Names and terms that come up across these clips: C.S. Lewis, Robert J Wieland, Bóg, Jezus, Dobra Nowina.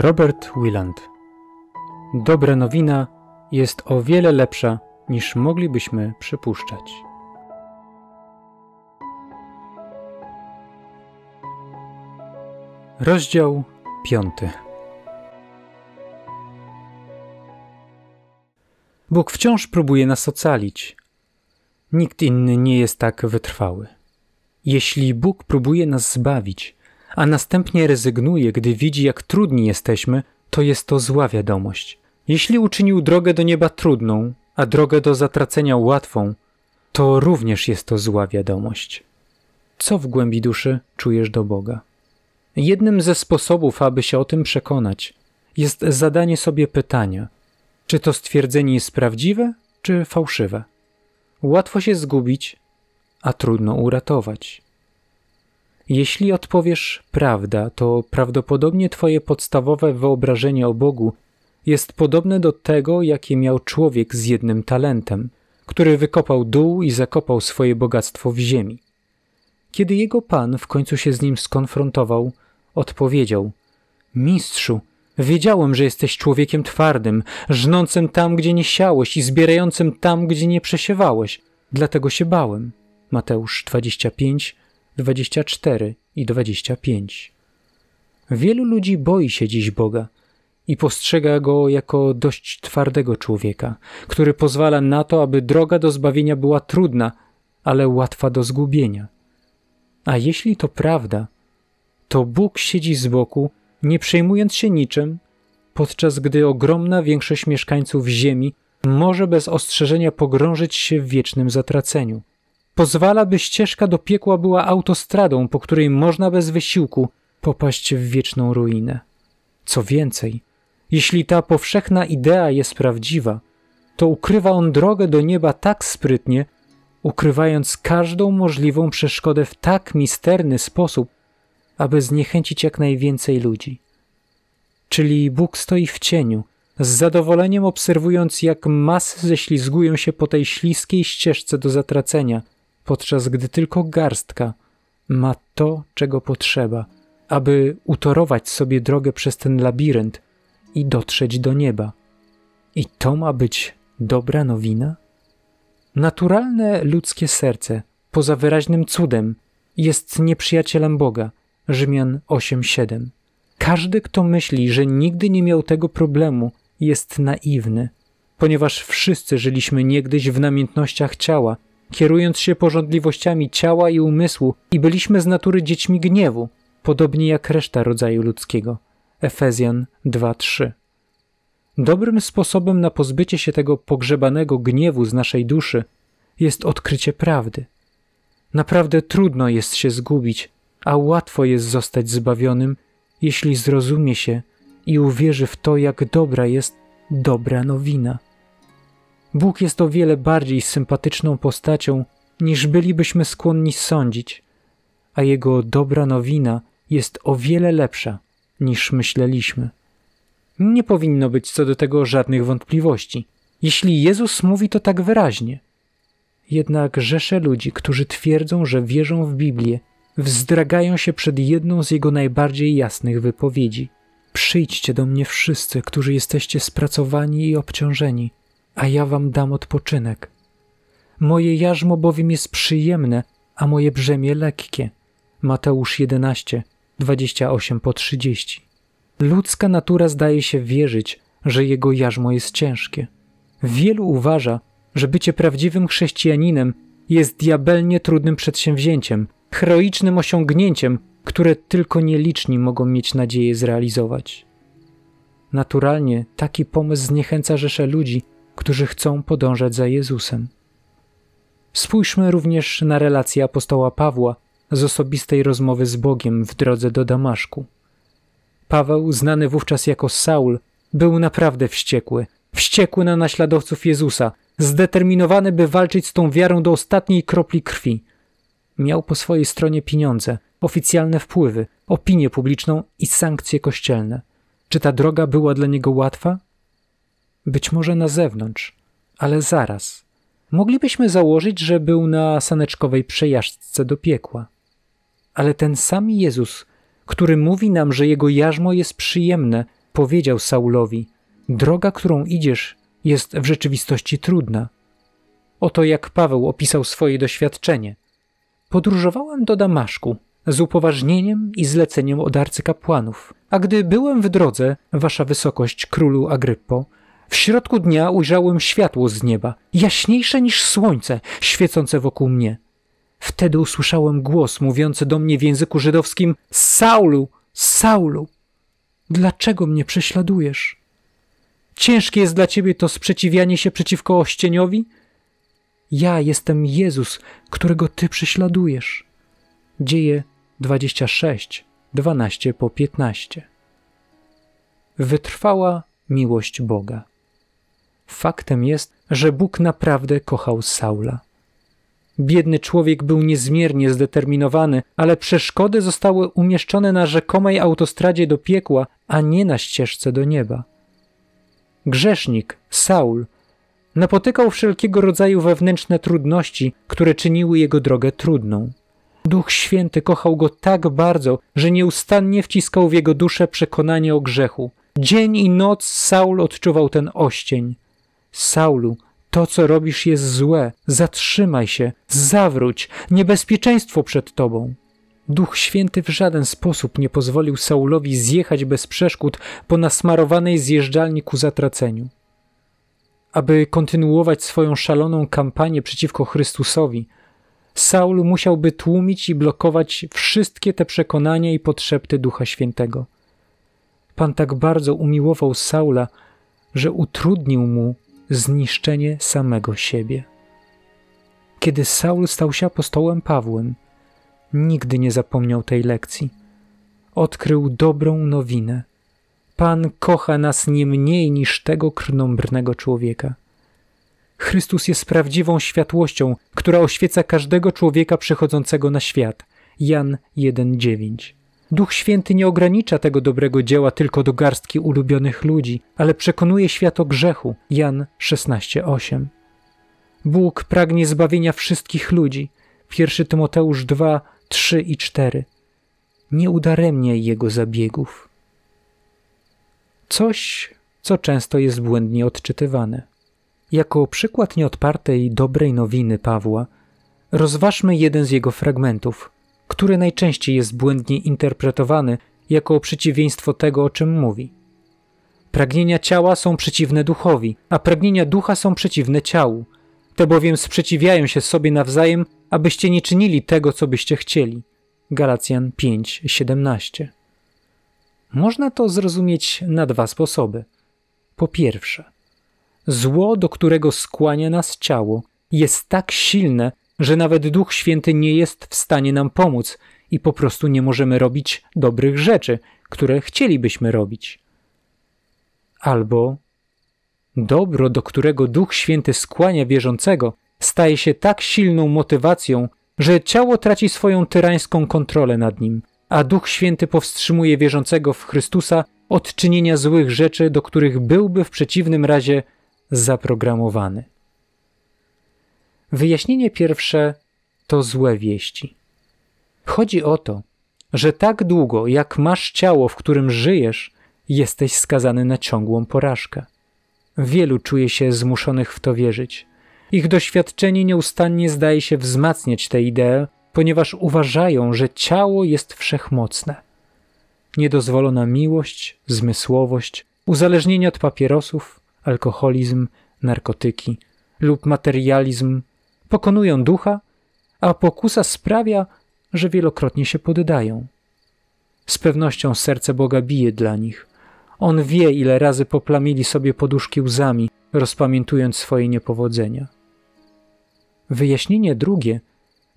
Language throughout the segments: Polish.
Robert Wieland. Dobra nowina jest o wiele lepsza, niż moglibyśmy przypuszczać. Rozdział 5. Bóg wciąż próbuje nas ocalić. Nikt inny nie jest tak wytrwały. Jeśli Bóg próbuje nas zbawić, a następnie rezygnuje, gdy widzi, jak trudni jesteśmy, to jest to zła wiadomość. Jeśli uczynił drogę do nieba trudną, a drogę do zatracenia łatwą, to również jest to zła wiadomość. Co w głębi duszy czujesz do Boga? Jednym ze sposobów, aby się o tym przekonać, jest zadanie sobie pytania, czy to stwierdzenie jest prawdziwe, czy fałszywe. Łatwo się zgubić, a trudno uratować. Jeśli odpowiesz prawda, to prawdopodobnie twoje podstawowe wyobrażenie o Bogu jest podobne do tego, jakie miał człowiek z jednym talentem, który wykopał dół i zakopał swoje bogactwo w ziemi. Kiedy jego pan w końcu się z nim skonfrontował, odpowiedział: Mistrzu, wiedziałem, że jesteś człowiekiem twardym, żnącym tam, gdzie nie siałeś i zbierającym tam, gdzie nie przesiewałeś. Dlatego się bałem. Mateusz 25, 24 i 25. Wielu ludzi boi się dziś Boga i postrzega go jako dość twardego człowieka, który pozwala na to, aby droga do zbawienia była trudna, ale łatwa do zgubienia. A jeśli to prawda, to Bóg siedzi z boku, nie przejmując się niczym, podczas gdy ogromna większość mieszkańców ziemi może bez ostrzeżenia pogrążyć się w wiecznym zatraceniu. Pozwala, by ścieżka do piekła była autostradą, po której można bez wysiłku popaść w wieczną ruinę. Co więcej, jeśli ta powszechna idea jest prawdziwa, to ukrywa on drogę do nieba tak sprytnie, ukrywając każdą możliwą przeszkodę w tak misterny sposób, aby zniechęcić jak najwięcej ludzi. Czyli Bóg stoi w cieniu, z zadowoleniem obserwując, jak masy ześlizgują się po tej śliskiej ścieżce do zatracenia, podczas gdy tylko garstka ma to, czego potrzeba, aby utorować sobie drogę przez ten labirynt i dotrzeć do nieba. I to ma być dobra nowina? Naturalne ludzkie serce, poza wyraźnym cudem, jest nieprzyjacielem Boga. Rzymian 8:7. Każdy, kto myśli, że nigdy nie miał tego problemu, jest naiwny, ponieważ wszyscy żyliśmy niegdyś w namiętnościach ciała, kierując się pożądliwościami ciała i umysłu i byliśmy z natury dziećmi gniewu, podobnie jak reszta rodzaju ludzkiego. Efezjan 2:3. Dobrym sposobem na pozbycie się tego pogrzebanego gniewu z naszej duszy jest odkrycie prawdy. Naprawdę trudno jest się zgubić, a łatwo jest zostać zbawionym, jeśli zrozumie się i uwierzy w to, jak dobra jest dobra nowina. Bóg jest o wiele bardziej sympatyczną postacią, niż bylibyśmy skłonni sądzić, a Jego dobra nowina jest o wiele lepsza, niż myśleliśmy. Nie powinno być co do tego żadnych wątpliwości, jeśli Jezus mówi to tak wyraźnie. Jednak rzesze ludzi, którzy twierdzą, że wierzą w Biblię, wzdragają się przed jedną z Jego najbardziej jasnych wypowiedzi. Przyjdźcie do mnie wszyscy, którzy jesteście spracowani i obciążeni, a ja wam dam odpoczynek. Moje jarzmo bowiem jest przyjemne, a moje brzemię lekkie. Mateusz 11, 28-30. Ludzka natura zdaje się wierzyć, że jego jarzmo jest ciężkie. Wielu uważa, że bycie prawdziwym chrześcijaninem jest diabelnie trudnym przedsięwzięciem, heroicznym osiągnięciem, które tylko nieliczni mogą mieć nadzieję zrealizować. Naturalnie taki pomysł zniechęca rzeszę ludzi, którzy chcą podążać za Jezusem. Spójrzmy również na relację apostoła Pawła z osobistej rozmowy z Bogiem w drodze do Damaszku. Paweł, znany wówczas jako Saul, był naprawdę wściekły. Wściekły na naśladowców Jezusa, zdeterminowany, by walczyć z tą wiarą do ostatniej kropli krwi. Miał po swojej stronie pieniądze, oficjalne wpływy, opinię publiczną i sankcje kościelne. Czy ta droga była dla niego łatwa? Być może na zewnątrz, ale zaraz. Moglibyśmy założyć, że był na saneczkowej przejażdżce do piekła. Ale ten sam Jezus, który mówi nam, że Jego jarzmo jest przyjemne, powiedział Saulowi: droga, którą idziesz, jest w rzeczywistości trudna. Oto jak Paweł opisał swoje doświadczenie. Podróżowałem do Damaszku z upoważnieniem i zleceniem od arcykapłanów, a gdy byłem w drodze, wasza wysokość, królu Agryppo, w środku dnia ujrzałem światło z nieba, jaśniejsze niż słońce, świecące wokół mnie. Wtedy usłyszałem głos mówiący do mnie w języku żydowskim: Saulu, Saulu, dlaczego mnie prześladujesz? Ciężkie jest dla ciebie to sprzeciwianie się przeciwko ościeniowi? Ja jestem Jezus, którego ty prześladujesz. Dzieje 26, 12 po 15. Wytrwała miłość Boga. Faktem jest, że Bóg naprawdę kochał Saula. Biedny człowiek był niezmiernie zdeterminowany, ale przeszkody zostały umieszczone na rzekomej autostradzie do piekła, a nie na ścieżce do nieba. Grzesznik, Saul, napotykał wszelkiego rodzaju wewnętrzne trudności, które czyniły jego drogę trudną. Duch Święty kochał go tak bardzo, że nieustannie wciskał w jego duszę przekonanie o grzechu. Dzień i noc Saul odczuwał ten oścień. Saulu, to co robisz jest złe, zatrzymaj się, zawróć, niebezpieczeństwo przed tobą. Duch Święty w żaden sposób nie pozwolił Saulowi zjechać bez przeszkód po nasmarowanej zjeżdżalni ku zatraceniu. Aby kontynuować swoją szaloną kampanię przeciwko Chrystusowi, Saul musiałby tłumić i blokować wszystkie te przekonania i potrzeby Ducha Świętego. Pan tak bardzo umiłował Saula, że utrudnił mu zniszczenie samego siebie. Kiedy Saul stał się apostołem Pawłem, nigdy nie zapomniał tej lekcji. Odkrył dobrą nowinę. Pan kocha nas nie mniej niż tego krnąbrnego człowieka. Chrystus jest prawdziwą światłością, która oświeca każdego człowieka przychodzącego na świat. Jan 1,9. Duch Święty nie ogranicza tego dobrego dzieła tylko do garstki ulubionych ludzi, ale przekonuje świat o grzechu. Jan 16,8. Bóg pragnie zbawienia wszystkich ludzi. 1 Tymoteusz 2, 3 i 4. Nie udaremniaj Jego zabiegów. Coś, co często jest błędnie odczytywane. Jako przykład nieodpartej dobrej nowiny Pawła rozważmy jeden z jego fragmentów, który najczęściej jest błędnie interpretowany jako przeciwieństwo tego, o czym mówi. Pragnienia ciała są przeciwne duchowi, a pragnienia ducha są przeciwne ciału. Te bowiem sprzeciwiają się sobie nawzajem, abyście nie czynili tego, co byście chcieli. Galacjan 5, 17. Można to zrozumieć na dwa sposoby. Po pierwsze, zło, do którego skłania nas ciało, jest tak silne, że nawet Duch Święty nie jest w stanie nam pomóc i po prostu nie możemy robić dobrych rzeczy, które chcielibyśmy robić. Albo dobro, do którego Duch Święty skłania wierzącego, staje się tak silną motywacją, że ciało traci swoją tyrańską kontrolę nad nim, a Duch Święty powstrzymuje wierzącego w Chrystusa od czynienia złych rzeczy, do których byłby w przeciwnym razie zaprogramowany. Wyjaśnienie pierwsze to złe wieści. Chodzi o to, że tak długo jak masz ciało, w którym żyjesz, jesteś skazany na ciągłą porażkę. Wielu czuje się zmuszonych w to wierzyć. Ich doświadczenie nieustannie zdaje się wzmacniać tę ideę, ponieważ uważają, że ciało jest wszechmocne. Niedozwolona miłość, zmysłowość, uzależnienie od papierosów, alkoholizm, narkotyki lub materializm pokonują ducha, a pokusa sprawia, że wielokrotnie się poddają. Z pewnością serce Boga bije dla nich. On wie, ile razy poplamili sobie poduszki łzami, rozpamiętując swoje niepowodzenia. Wyjaśnienie drugie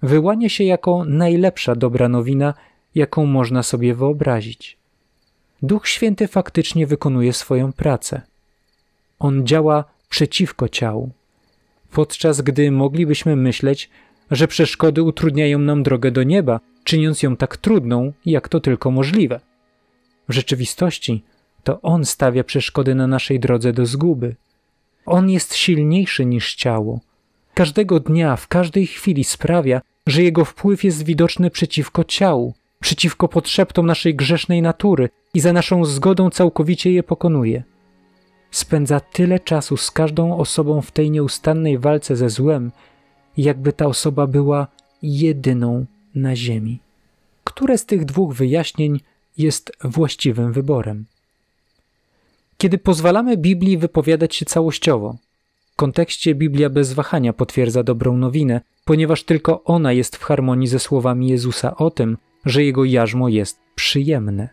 wyłania się jako najlepsza dobra nowina, jaką można sobie wyobrazić. Duch Święty faktycznie wykonuje swoją pracę. On działa przeciwko ciału, podczas gdy moglibyśmy myśleć, że przeszkody utrudniają nam drogę do nieba, czyniąc ją tak trudną, jak to tylko możliwe. W rzeczywistości to On stawia przeszkody na naszej drodze do zguby. On jest silniejszy niż ciało. Każdego dnia, w każdej chwili sprawia, że Jego wpływ jest widoczny przeciwko ciału, przeciwko podszeptom naszej grzesznej natury i za naszą zgodą całkowicie je pokonuje. Spędza tyle czasu z każdą osobą w tej nieustannej walce ze złem, jakby ta osoba była jedyną na ziemi. Które z tych dwóch wyjaśnień jest właściwym wyborem? Kiedy pozwalamy Biblii wypowiadać się całościowo, w kontekście Biblia bez wahania potwierdza dobrą nowinę, ponieważ tylko ona jest w harmonii ze słowami Jezusa o tym, że Jego jarzmo jest przyjemne.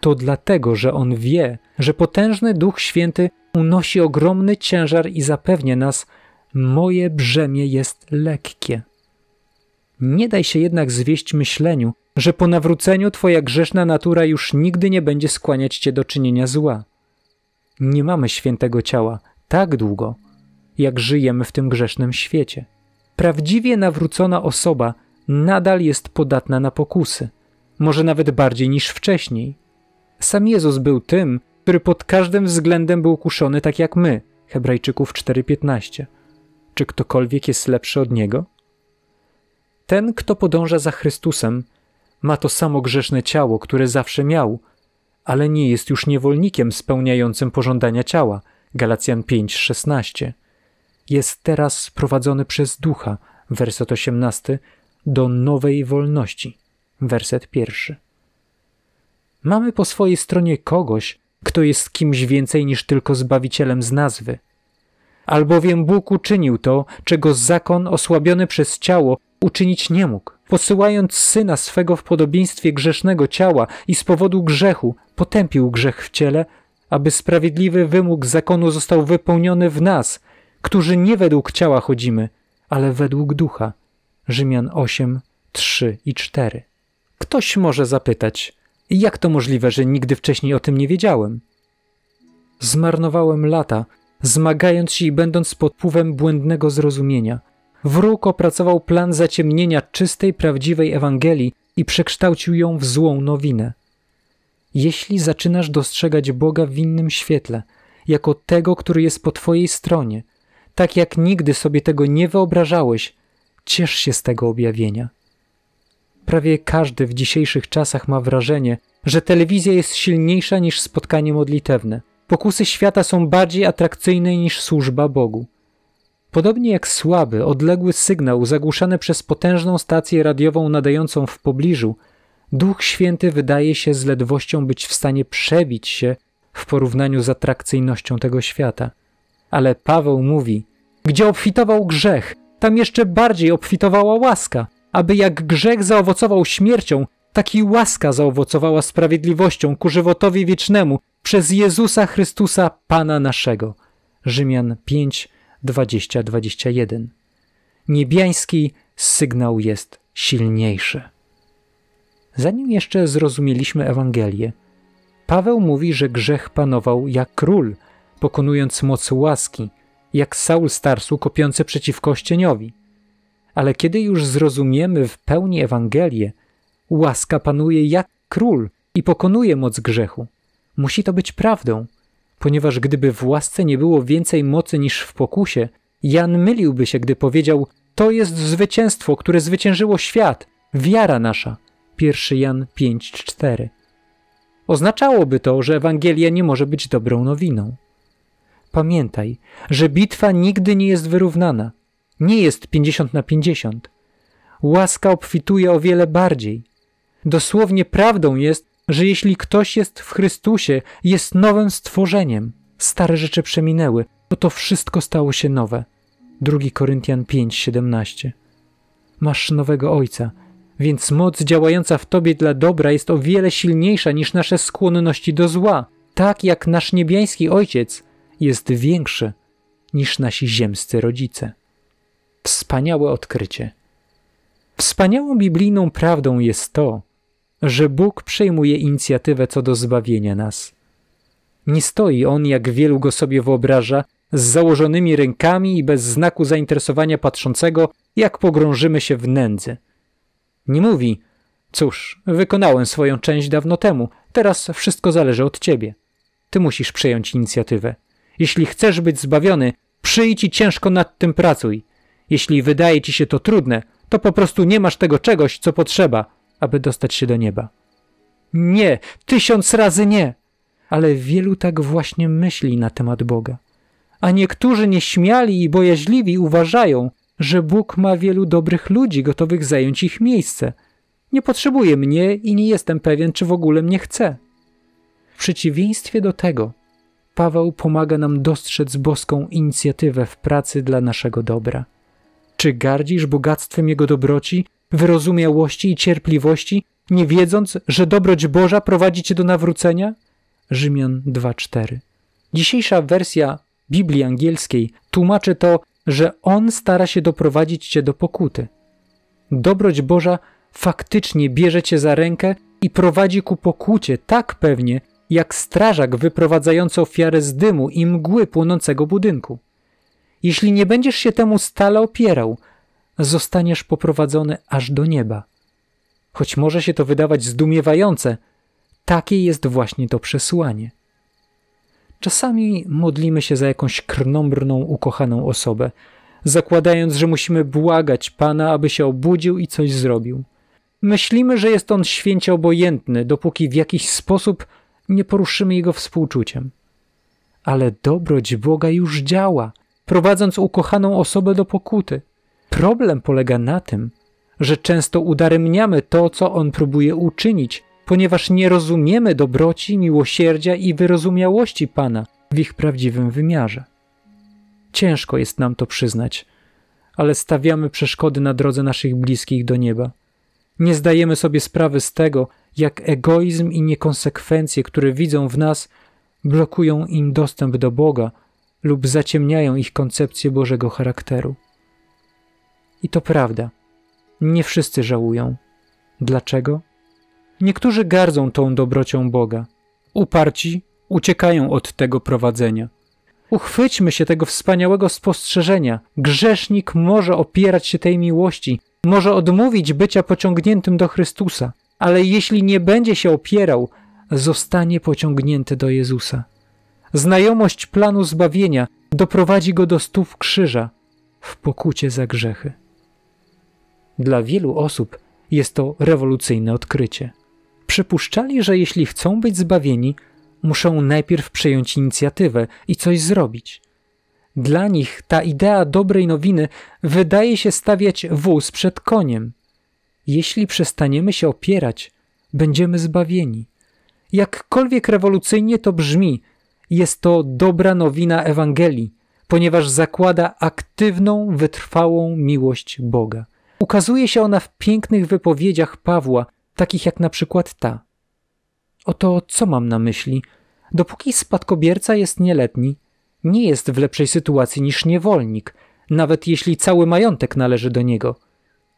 To dlatego, że On wie, że potężny Duch Święty unosi ogromny ciężar i zapewnia nas: moje brzemię jest lekkie. Nie daj się jednak zwieść myśleniu, że po nawróceniu twoja grzeszna natura już nigdy nie będzie skłaniać cię do czynienia zła. Nie mamy świętego ciała tak długo, jak żyjemy w tym grzesznym świecie. Prawdziwie nawrócona osoba nadal jest podatna na pokusy, może nawet bardziej niż wcześniej. Sam Jezus był tym, który pod każdym względem był kuszony tak jak my, Hebrajczyków 4:15. Czy ktokolwiek jest lepszy od Niego? Ten, kto podąża za Chrystusem, ma to samo grzeszne ciało, które zawsze miał, ale nie jest już niewolnikiem spełniającym pożądania ciała, Galacjan 5:16. Jest teraz prowadzony przez Ducha, werset 18, do nowej wolności, werset 1. Mamy po swojej stronie kogoś, kto jest kimś więcej niż tylko Zbawicielem z nazwy. Albowiem Bóg uczynił to, czego zakon osłabiony przez ciało uczynić nie mógł, posyłając Syna swego w podobieństwie grzesznego ciała i z powodu grzechu potępił grzech w ciele, aby sprawiedliwy wymóg zakonu został wypełniony w nas, którzy nie według ciała chodzimy, ale według Ducha. Rzymian 8:3-4. Ktoś może zapytać: jak to możliwe, że nigdy wcześniej o tym nie wiedziałem? Zmarnowałem lata, zmagając się i będąc pod wpływem błędnego zrozumienia. Wróg opracował plan zaciemnienia czystej, prawdziwej Ewangelii i przekształcił ją w złą nowinę. Jeśli zaczynasz dostrzegać Boga w innym świetle, jako tego, który jest po twojej stronie, tak jak nigdy sobie tego nie wyobrażałeś, ciesz się z tego objawienia. Prawie każdy w dzisiejszych czasach ma wrażenie, że telewizja jest silniejsza niż spotkanie modlitewne. Pokusy świata są bardziej atrakcyjne niż służba Bogu. Podobnie jak słaby, odległy sygnał zagłuszany przez potężną stację radiową nadającą w pobliżu, Duch Święty wydaje się z ledwością być w stanie przebić się w porównaniu z atrakcyjnością tego świata. Ale Paweł mówi: gdzie obfitował grzech, tam jeszcze bardziej obfitowała łaska, aby jak grzech zaowocował śmiercią, tak i łaska zaowocowała sprawiedliwością ku żywotowi wiecznemu przez Jezusa Chrystusa, Pana naszego. Rzymian 5:20-21. Niebiański sygnał jest silniejszy. Zanim jeszcze zrozumieliśmy Ewangelię, Paweł mówi, że grzech panował jak król, pokonując moc łaski, jak Saul z Tarsu kopiący przeciwko ścieniowi. Ale kiedy już zrozumiemy w pełni Ewangelię, łaska panuje jak król i pokonuje moc grzechu. Musi to być prawdą, ponieważ gdyby w łasce nie było więcej mocy niż w pokusie, Jan myliłby się, gdy powiedział: to jest zwycięstwo, które zwyciężyło świat, wiara nasza. 1 Jan 5:4. Oznaczałoby to, że Ewangelia nie może być dobrą nowiną. Pamiętaj, że bitwa nigdy nie jest wyrównana. Nie jest 50-50. Łaska obfituje o wiele bardziej. Dosłownie prawdą jest, że jeśli ktoś jest w Chrystusie, jest nowym stworzeniem. Stare rzeczy przeminęły, bo to wszystko stało się nowe. 2 Koryntian 5:17. Masz nowego Ojca, więc moc działająca w tobie dla dobra jest o wiele silniejsza niż nasze skłonności do zła, tak jak nasz niebiański Ojciec jest większy niż nasi ziemscy rodzice. Wspaniałe odkrycie. Wspaniałą biblijną prawdą jest to, że Bóg przejmuje inicjatywę co do zbawienia nas. Nie stoi On, jak wielu go sobie wyobraża, z założonymi rękami i bez znaku zainteresowania patrzącego, jak pogrążymy się w nędzy. Nie mówi: cóż, wykonałem swoją część dawno temu, teraz wszystko zależy od ciebie. Ty musisz przejąć inicjatywę. Jeśli chcesz być zbawiony, przyjdź i ciężko nad tym pracuj. Jeśli wydaje ci się to trudne, to po prostu nie masz tego czegoś, co potrzeba, aby dostać się do nieba. Nie! 1000 razy nie! Ale wielu tak właśnie myśli na temat Boga. A niektórzy nieśmiali i bojaźliwi uważają, że Bóg ma wielu dobrych ludzi gotowych zająć ich miejsce. Nie potrzebuje mnie i nie jestem pewien, czy w ogóle mnie chce. W przeciwieństwie do tego, Paweł pomaga nam dostrzec boską inicjatywę w pracy dla naszego dobra. Czy gardzisz bogactwem Jego dobroci, wyrozumiałości i cierpliwości, nie wiedząc, że dobroć Boża prowadzi cię do nawrócenia? Rzymian 2:4. Dzisiejsza wersja Biblii angielskiej tłumaczy to, że On stara się doprowadzić cię do pokuty. Dobroć Boża faktycznie bierze cię za rękę i prowadzi ku pokucie tak pewnie, jak strażak wyprowadzający ofiarę z dymu i mgły płonącego budynku. Jeśli nie będziesz się temu stale opierał, zostaniesz poprowadzony aż do nieba. Choć może się to wydawać zdumiewające, takie jest właśnie to przesłanie. Czasami modlimy się za jakąś krnąbrną, ukochaną osobę, zakładając, że musimy błagać Pana, aby się obudził i coś zrobił. Myślimy, że jest On święcie obojętny, dopóki w jakiś sposób nie poruszymy Jego współczuciem. Ale dobroć Boga już działa, prowadząc ukochaną osobę do pokuty. Problem polega na tym, że często udaremniamy to, co On próbuje uczynić, ponieważ nie rozumiemy dobroci, miłosierdzia i wyrozumiałości Pana w ich prawdziwym wymiarze. Ciężko jest nam to przyznać, ale stawiamy przeszkody na drodze naszych bliskich do nieba. Nie zdajemy sobie sprawy z tego, jak egoizm i niekonsekwencje, które widzą w nas, blokują im dostęp do Boga lub zaciemniają ich koncepcję Bożego charakteru. I to prawda. Nie wszyscy żałują. Dlaczego? Niektórzy gardzą tą dobrocią Boga. Uparci uciekają od tego prowadzenia. Uchwyćmy się tego wspaniałego spostrzeżenia. Grzesznik może opierać się tej miłości, może odmówić bycia pociągniętym do Chrystusa, ale jeśli nie będzie się opierał, zostanie pociągnięty do Jezusa. Znajomość planu zbawienia doprowadzi go do stóp krzyża w pokucie za grzechy. Dla wielu osób jest to rewolucyjne odkrycie. Przypuszczali, że jeśli chcą być zbawieni, muszą najpierw przejąć inicjatywę i coś zrobić. Dla nich ta idea dobrej nowiny wydaje się stawiać wóz przed koniem. Jeśli przestaniemy się opierać, będziemy zbawieni. Jakkolwiek rewolucyjnie to brzmi, jest to dobra nowina Ewangelii, ponieważ zakłada aktywną, wytrwałą miłość Boga. Ukazuje się ona w pięknych wypowiedziach Pawła, takich jak na przykład ta. Oto co mam na myśli? Dopóki spadkobierca jest nieletni, nie jest w lepszej sytuacji niż niewolnik, nawet jeśli cały majątek należy do niego.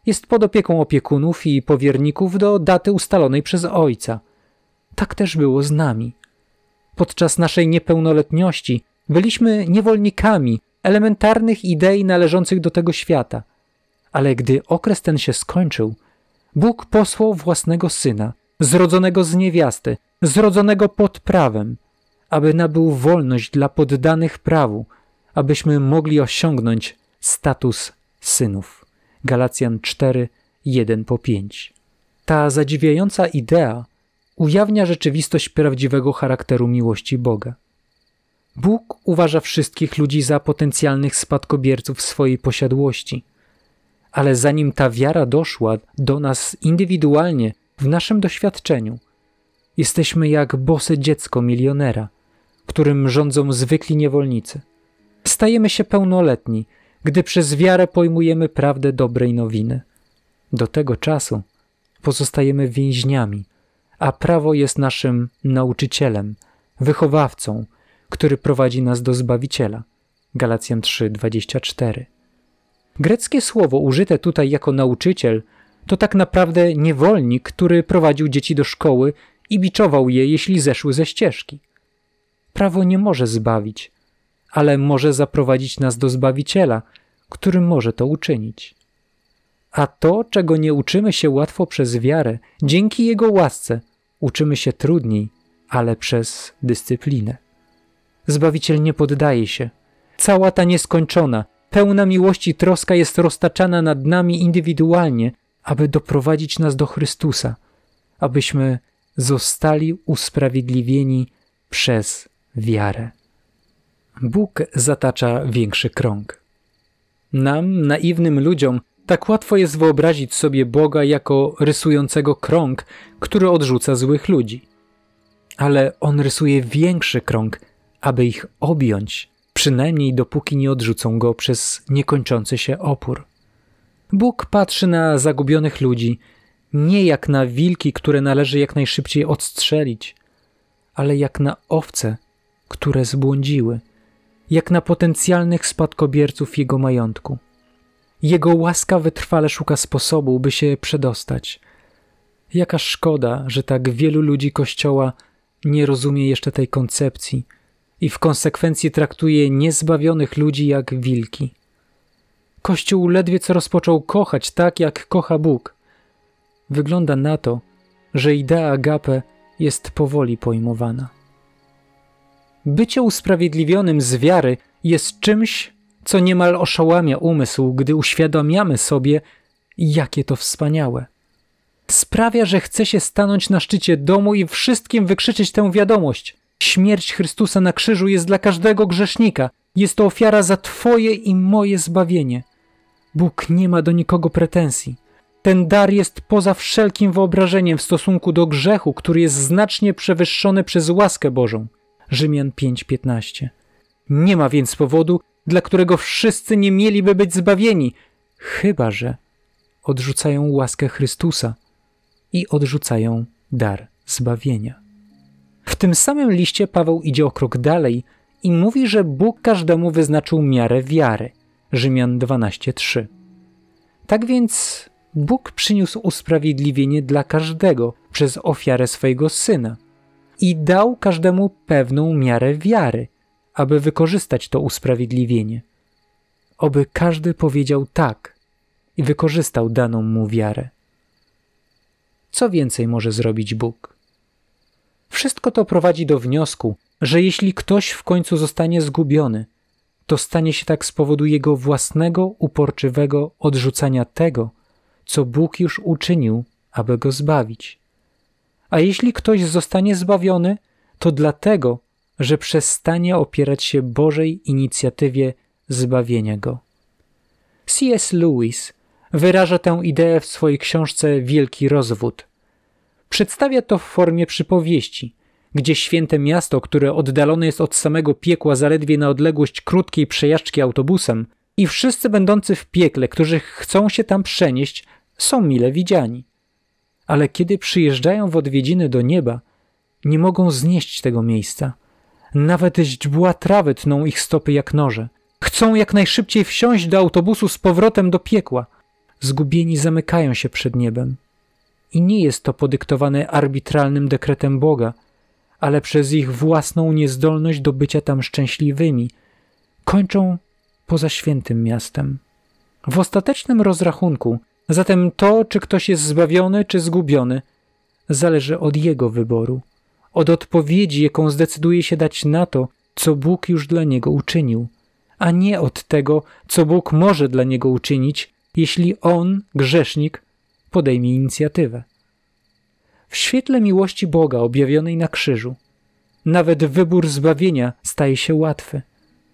Jest pod opieką opiekunów i powierników do daty ustalonej przez ojca. Tak też było z nami. Podczas naszej niepełnoletności byliśmy niewolnikami elementarnych idei należących do tego świata. Ale gdy okres ten się skończył, Bóg posłał własnego Syna, zrodzonego z niewiasty, zrodzonego pod prawem, aby nabył wolność dla poddanych prawu, abyśmy mogli osiągnąć status synów. Galacjan 4, 1-5. Ta zadziwiająca idea ujawnia rzeczywistość prawdziwego charakteru miłości Boga. Bóg uważa wszystkich ludzi za potencjalnych spadkobierców swojej posiadłości. Ale zanim ta wiara doszła do nas indywidualnie, w naszym doświadczeniu, jesteśmy jak bose dziecko milionera, którym rządzą zwykli niewolnicy. Stajemy się pełnoletni, gdy przez wiarę pojmujemy prawdę dobrej nowiny. Do tego czasu pozostajemy więźniami, a prawo jest naszym nauczycielem, wychowawcą, który prowadzi nas do Zbawiciela. Galacjan 3:24. Greckie słowo użyte tutaj jako nauczyciel to tak naprawdę niewolnik, który prowadził dzieci do szkoły i biczował je, jeśli zeszły ze ścieżki. Prawo nie może zbawić, ale może zaprowadzić nas do Zbawiciela, który może to uczynić. A to, czego nie uczymy się łatwo przez wiarę, dzięki Jego łasce uczymy się trudniej, ale przez dyscyplinę. Zbawiciel nie poddaje się. Cała ta nieskończona, pełna miłości troska jest roztaczana nad nami indywidualnie, aby doprowadzić nas do Chrystusa, abyśmy zostali usprawiedliwieni przez wiarę. Bóg zatacza większy krąg. Nam, naiwnym ludziom, tak łatwo jest wyobrazić sobie Boga jako rysującego krąg, który odrzuca złych ludzi. Ale On rysuje większy krąg, aby ich objąć, przynajmniej dopóki nie odrzucą go przez niekończący się opór. Bóg patrzy na zagubionych ludzi nie jak na wilki, które należy jak najszybciej odstrzelić, ale jak na owce, które zbłądziły, jak na potencjalnych spadkobierców Jego majątku. Jego łaska wytrwale szuka sposobu, by się przedostać. Jaka szkoda, że tak wielu ludzi Kościoła nie rozumie jeszcze tej koncepcji i w konsekwencji traktuje niezbawionych ludzi jak wilki. Kościół ledwie co rozpoczął kochać tak, jak kocha Bóg. Wygląda na to, że idea agape jest powoli pojmowana. Bycie usprawiedliwionym z wiary jest czymś, co niemal oszałamia umysł, gdy uświadamiamy sobie, jakie to wspaniałe. Sprawia, że chce się stanąć na szczycie domu i wszystkim wykrzyczeć tę wiadomość. Śmierć Chrystusa na krzyżu jest dla każdego grzesznika. Jest to ofiara za Twoje i moje zbawienie. Bóg nie ma do nikogo pretensji. Ten dar jest poza wszelkim wyobrażeniem w stosunku do grzechu, który jest znacznie przewyższony przez łaskę Bożą. Rzymian 5:15. Nie ma więc powodu, dla którego wszyscy nie mieliby być zbawieni, chyba że odrzucają łaskę Chrystusa i odrzucają dar zbawienia. W tym samym liście Paweł idzie o krok dalej i mówi, że Bóg każdemu wyznaczył miarę wiary. Rzymian 12:3. Tak więc Bóg przyniósł usprawiedliwienie dla każdego przez ofiarę swojego Syna i dał każdemu pewną miarę wiary, aby wykorzystać to usprawiedliwienie. Oby każdy powiedział tak i wykorzystał daną mu wiarę. Co więcej może zrobić Bóg? Wszystko to prowadzi do wniosku, że jeśli ktoś w końcu zostanie zgubiony, to stanie się tak z powodu jego własnego, uporczywego odrzucania tego, co Bóg już uczynił, aby go zbawić. A jeśli ktoś zostanie zbawiony, to dlatego, że przestanie opierać się Bożej inicjatywie zbawienia go. C.S. Lewis wyraża tę ideę w swojej książce Wielki Rozwód. Przedstawia to w formie przypowieści, gdzie święte miasto, które oddalone jest od samego piekła zaledwie na odległość krótkiej przejażdżki autobusem, i wszyscy będący w piekle, którzy chcą się tam przenieść, są mile widziani. Ale kiedy przyjeżdżają w odwiedziny do nieba, nie mogą znieść tego miejsca. Nawet źdźbła trawy tną ich stopy jak noże. Chcą jak najszybciej wsiąść do autobusu z powrotem do piekła. Zgubieni zamykają się przed niebem. I nie jest to podyktowane arbitralnym dekretem Boga, ale przez ich własną niezdolność do bycia tam szczęśliwymi. Kończą poza świętym miastem. W ostatecznym rozrachunku zatem to, czy ktoś jest zbawiony, czy zgubiony, zależy od jego wyboru, od odpowiedzi, jaką zdecyduje się dać na to, co Bóg już dla niego uczynił, a nie od tego, co Bóg może dla niego uczynić, jeśli on, grzesznik, podejmie inicjatywę. W świetle miłości Boga objawionej na krzyżu, nawet wybór zbawienia staje się łatwy.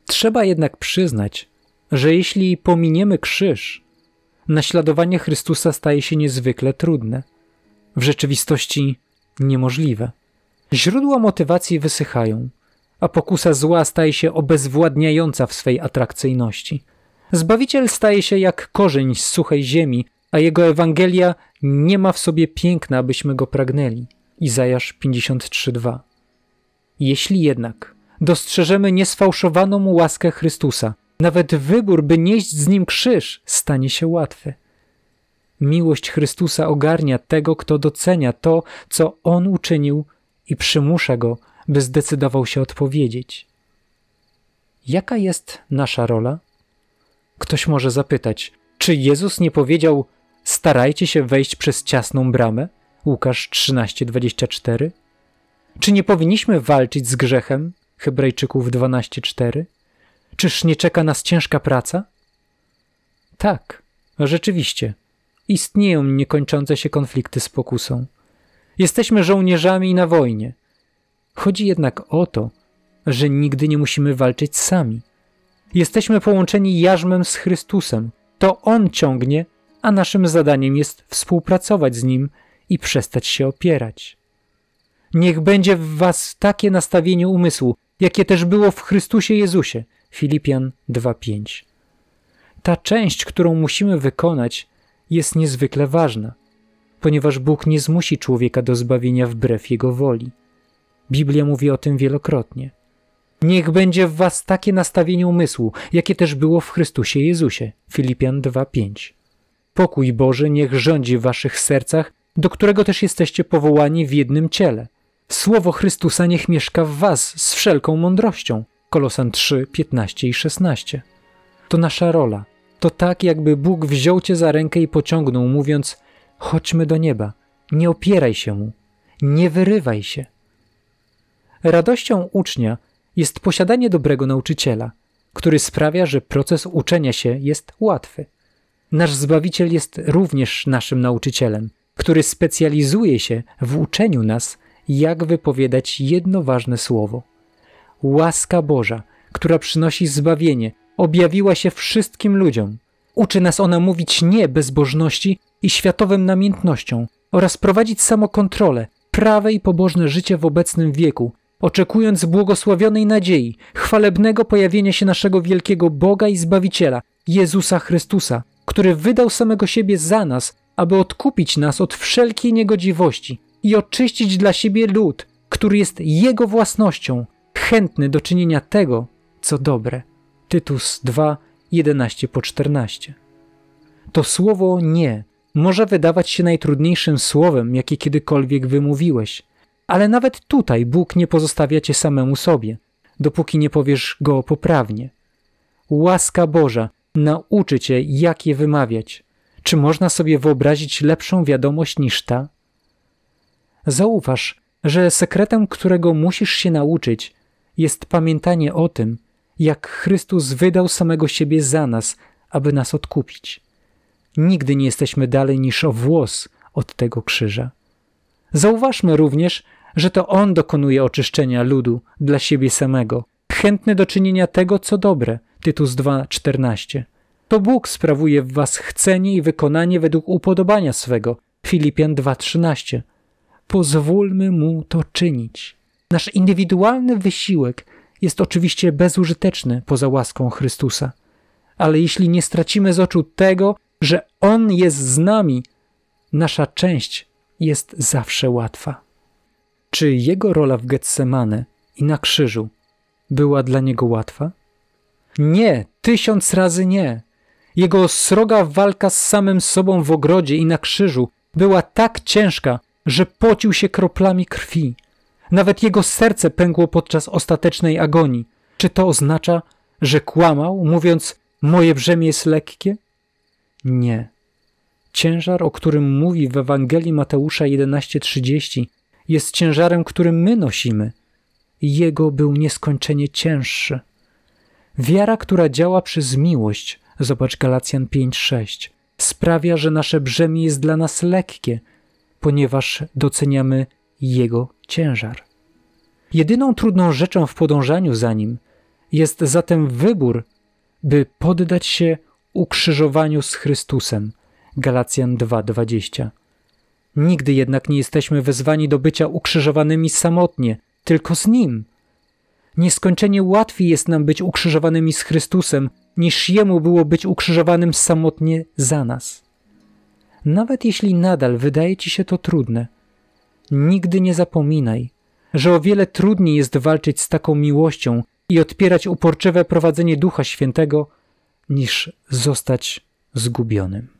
Trzeba jednak przyznać, że jeśli pominiemy krzyż, naśladowanie Chrystusa staje się niezwykle trudne, w rzeczywistości niemożliwe. Źródła motywacji wysychają, a pokusa zła staje się obezwładniająca w swej atrakcyjności. Zbawiciel staje się jak korzeń z suchej ziemi, a jego Ewangelia nie ma w sobie piękna, abyśmy go pragnęli. Izajasz 53:2. Jeśli jednak dostrzeżemy niesfałszowaną łaskę Chrystusa, nawet wybór, by nieść z Nim krzyż, stanie się łatwy. Miłość Chrystusa ogarnia tego, kto docenia to, co On uczynił, i przymusza go, by zdecydował się odpowiedzieć. Jaka jest nasza rola? Ktoś może zapytać, czy Jezus nie powiedział: starajcie się wejść przez ciasną bramę? Łukasz 13:24. Czy nie powinniśmy walczyć z grzechem? Hebrajczyków 12:4. Czyż nie czeka nas ciężka praca? Tak, rzeczywiście. istnieją niekończące się konflikty z pokusą. Jesteśmy żołnierzami na wojnie. Chodzi jednak o to, że nigdy nie musimy walczyć sami. Jesteśmy połączeni jarzmem z Chrystusem. To On ciągnie, a naszym zadaniem jest współpracować z Nim i przestać się opierać. Niech będzie w was takie nastawienie umysłu, jakie też było w Chrystusie Jezusie. Filipian 2:5. Ta część, którą musimy wykonać, jest niezwykle ważna, ponieważ Bóg nie zmusi człowieka do zbawienia wbrew jego woli. Biblia mówi o tym wielokrotnie. Niech będzie w was takie nastawienie umysłu, jakie też było w Chrystusie Jezusie. Filipian 2:5. Pokój Boży niech rządzi w waszych sercach, do którego też jesteście powołani w jednym ciele. Słowo Chrystusa niech mieszka w was z wszelką mądrością. Kolosan 3, 15 i 16. To nasza rola. To tak, jakby Bóg wziął cię za rękę i pociągnął, mówiąc: chodźmy do nieba, nie opieraj się mu, nie wyrywaj się. Radością ucznia jest posiadanie dobrego nauczyciela, który sprawia, że proces uczenia się jest łatwy. Nasz Zbawiciel jest również naszym nauczycielem, który specjalizuje się w uczeniu nas, jak wypowiadać jedno ważne słowo. Łaska Boża, która przynosi zbawienie, objawiła się wszystkim ludziom. Uczy nas ona mówić nie bezbożności i światowym namiętnościom oraz prowadzić samokontrolę, prawe i pobożne życie w obecnym wieku, oczekując błogosławionej nadziei, chwalebnego pojawienia się naszego wielkiego Boga i Zbawiciela, Jezusa Chrystusa, który wydał samego siebie za nas, aby odkupić nas od wszelkiej niegodziwości i oczyścić dla siebie lud, który jest Jego własnością, chętny do czynienia tego, co dobre. Tytus 2, 11-14. To słowo nie może wydawać się najtrudniejszym słowem, jakie kiedykolwiek wymówiłeś, ale nawet tutaj Bóg nie pozostawia cię samemu sobie, dopóki nie powiesz go poprawnie. Łaska Boża nauczy cię, jak je wymawiać. Czy można sobie wyobrazić lepszą wiadomość niż ta? Zauważ, że sekretem, którego musisz się nauczyć, jest pamiętanie o tym, jak Chrystus wydał samego siebie za nas, aby nas odkupić. Nigdy nie jesteśmy dalej niż o włos od tego krzyża. Zauważmy również, że to On dokonuje oczyszczenia ludu dla siebie samego, chętny do czynienia tego, co dobre. Tytus 2:14. To Bóg sprawuje w was chcenie i wykonanie według upodobania swego. Filipian 2:13. Pozwólmy Mu to czynić. Nasz indywidualny wysiłek jest oczywiście bezużyteczny poza łaską Chrystusa. Ale jeśli nie stracimy z oczu tego, że On jest z nami, nasza część jest zawsze łatwa. Czy Jego rola w Getsemane i na krzyżu była dla Niego łatwa? Nie, 1000 razy nie. Jego sroga walka z samym sobą w ogrodzie i na krzyżu była tak ciężka, że pocił się kroplami krwi. Nawet jego serce pękło podczas ostatecznej agonii. Czy to oznacza, że kłamał, mówiąc: moje brzemię jest lekkie? Nie. Ciężar, o którym mówi w Ewangelii Mateusza 11:30, jest ciężarem, który my nosimy. Jego był nieskończenie cięższy. Wiara, która działa przez miłość, zobacz Galacjan 5:6, sprawia, że nasze brzemię jest dla nas lekkie, ponieważ doceniamy Jego ciężar. Jedyną trudną rzeczą w podążaniu za Nim jest zatem wybór, by poddać się ukrzyżowaniu z Chrystusem. Galacjan 2:20. Nigdy jednak nie jesteśmy wezwani do bycia ukrzyżowanymi samotnie, tylko z Nim. Nieskończenie łatwiej jest nam być ukrzyżowanymi z Chrystusem, niż Jemu było być ukrzyżowanym samotnie za nas. Nawet jeśli nadal wydaje ci się to trudne, nigdy nie zapominaj, że o wiele trudniej jest walczyć z taką miłością i odpierać uporczywe prowadzenie Ducha Świętego, niż zostać zgubionym.